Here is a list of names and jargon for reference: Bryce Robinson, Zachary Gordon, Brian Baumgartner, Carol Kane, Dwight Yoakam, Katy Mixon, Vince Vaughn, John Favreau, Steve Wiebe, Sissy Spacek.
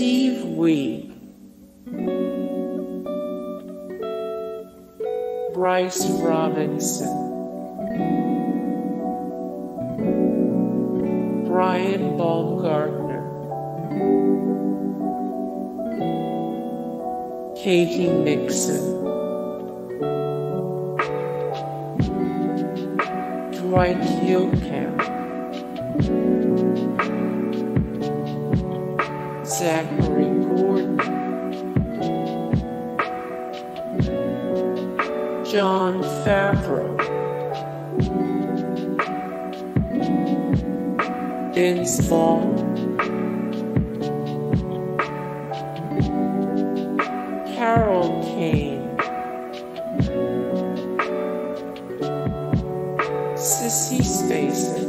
Steve Wiebe, Bryce Robinson, Brian Baumgartner, Katy Mixon, Dwight Yoakam, Zachary Gordon, John Favreau, Vince Vaughn, Carol Kane, Sissy Spacek,